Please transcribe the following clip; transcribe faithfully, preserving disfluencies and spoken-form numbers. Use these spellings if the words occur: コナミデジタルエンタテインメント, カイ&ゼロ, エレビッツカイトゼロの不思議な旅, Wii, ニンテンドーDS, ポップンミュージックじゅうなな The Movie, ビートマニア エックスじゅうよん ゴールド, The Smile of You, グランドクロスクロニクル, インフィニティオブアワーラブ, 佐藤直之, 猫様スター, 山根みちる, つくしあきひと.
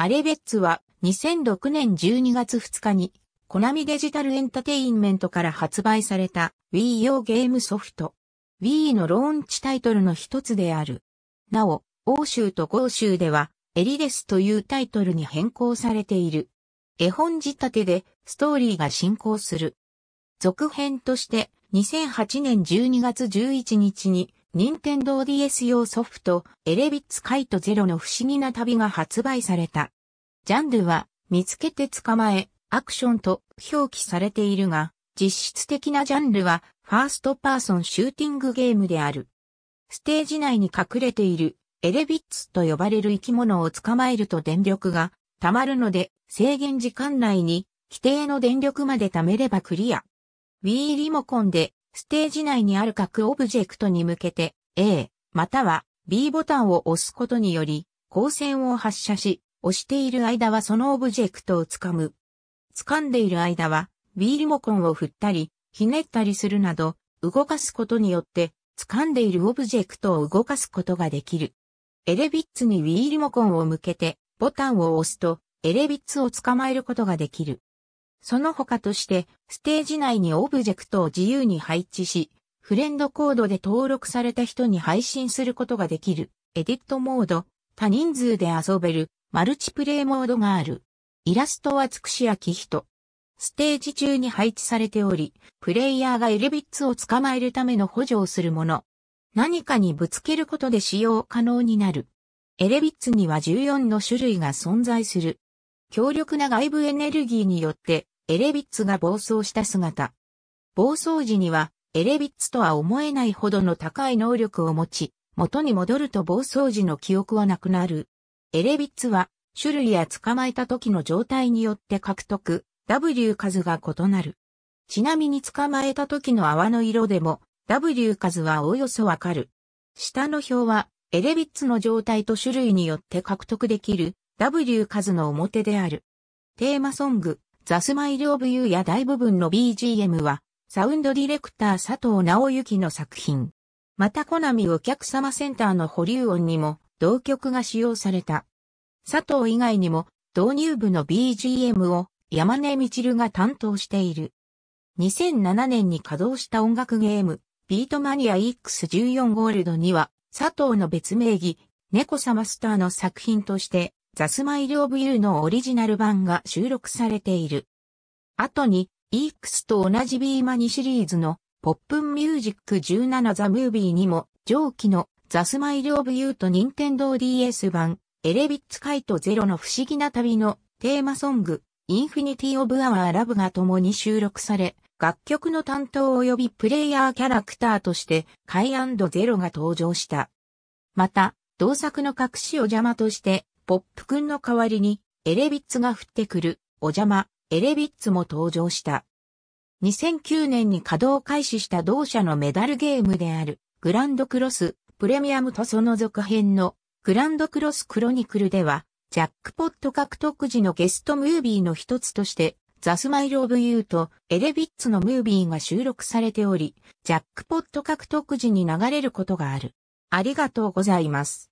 アレベッツはにせんろくねんじゅうにがつふつかにコナミデジタルエンタテインメントから発売された Wii 用ゲームソフト Wii のローンチタイトルの一つである。なお、欧州と豪州ではエリデスというタイトルに変更されている。絵本仕立てでストーリーが進行する。続編としてにせんはちねんじゅうにがつじゅういちにちに任天堂 ディーエス 用ソフトエレビッツカイトゼロの不思議な旅が発売された。ジャンルは見つけて捕まえアクションと表記されているが、実質的なジャンルはファーストパーソンシューティングゲームである。ステージ内に隠れているエレビッツと呼ばれる生き物を捕まえると電力が溜まるので制限時間内に規定の電力まで貯めればクリア。Wii リモコンでステージ内にある各オブジェクトに向けて A または B ボタンを押すことにより光線を発射し、押している間はそのオブジェクトを掴む。掴んでいる間は Wii リモコンを振ったりひねったりするなど動かすことによって掴んでいるオブジェクトを動かすことができる。エレビッツに Wii リモコンを向けてボタンを押すとエレビッツを捕まえることができる。その他としてステージ内にオブジェクトを自由に配置し、フレンドコードで登録された人に配信することができるエディットモード、多人数で遊べるマルチプレイモードがある。イラストはつくしあきひと。ステージ中に配置されており、プレイヤーがエレビッツを捕まえるための補助をするもの。何かにぶつけることで使用可能になる。エレビッツにはじゅうよんの種類が存在する。強力な外部エネルギーによってエレビッツが暴走した姿。暴走時にはエレビッツとは思えないほどの高い能力を持ち、元に戻ると暴走時の記憶はなくなる。エレビッツは種類や捕まえた時の状態によって獲得、W 数が異なる。ちなみに捕まえた時の泡の色でも W 数はおおよそわかる。下の表はエレビッツの状態と種類によって獲得できる W 数の表である。テーマソング The Smile of You や大部分の ビージーエム はサウンドディレクター佐藤直之の作品。またコナミお客様センターの保留音にも同曲が使用された。佐藤以外にも導入部の ビージーエム を山根みちるが担当している。にせんななねんに稼働した音楽ゲーム、ビートマニア エックスじゅうよん ゴールドには、佐藤の別名義、猫様スターの作品として、The Smile of You のオリジナル版が収録されている。後に、イーエックス と同じ B マニシリーズの、ポップンミュージックじゅうなな The Movie にも、上記の The Smile of You と Nintendo ディーエス 版、エレビッツカイトゼロの不思議な旅のテーマソング、インフィニティオブアワーラブが共に収録され、楽曲の担当及びプレイヤーキャラクターとしてカイ&ゼロが登場した。また、同作の隠しお邪魔として、ポップくんの代わりにエレビッツが降ってくる、お邪魔、エレビッツも登場した。にせんきゅうねんに稼働開始した同社のメダルゲームである、グランドクロス、プレミアムとその続編のグランドクロスクロニクルでは、ジャックポット獲得時のゲストムービーの一つとして、The Smile of You とエレビッツのムービーが収録されており、ジャックポット獲得時に流れることがある。ありがとうございます。